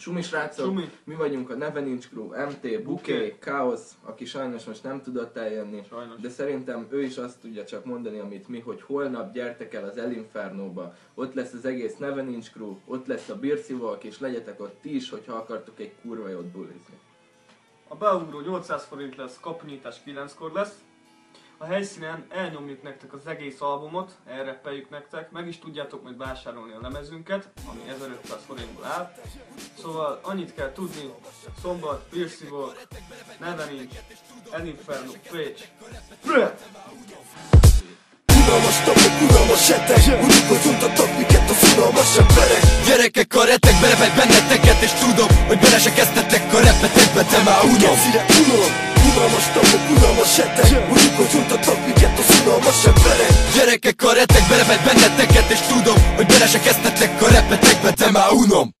Sumi srácok, Sumi. Mi vagyunk a Nevenincs Crew, MT, Buké, Káosz, aki sajnos most nem tudott eljönni, sajnos. De szerintem ő is azt tudja csak mondani, amit mi, hogy holnap gyertek el az El Infernóba. Ott lesz az egész Nevenincs Crew, ott lesz a Birci Walk, és legyetek ott ti is, hogyha akartok egy kurva jót bulizni. A beugró 800 forint lesz, kapnyitás 9-kor lesz. A helyszínen elnyomjuk nektek az egész albumot, elreppeljük nektek, meg is tudjátok majd vásárolni a lemezünket, ami 1500 forintból áll. Szóval annyit kell tudni, Szombat, Birci Walk, Nevenincs, El Inferno, Pécs. Gyerekek a retek, belevek benneteket, és tudom, hogy bele se kezdtetek a repetekbe, te már unom. Unalmas tapok, unalmas hetek, úgy hogy untattak minket az unalmas emberek. Gyerekek a retek, belevett benneteket, és tudom, hogy bele se kezdtetek a repetekbe, te már unom.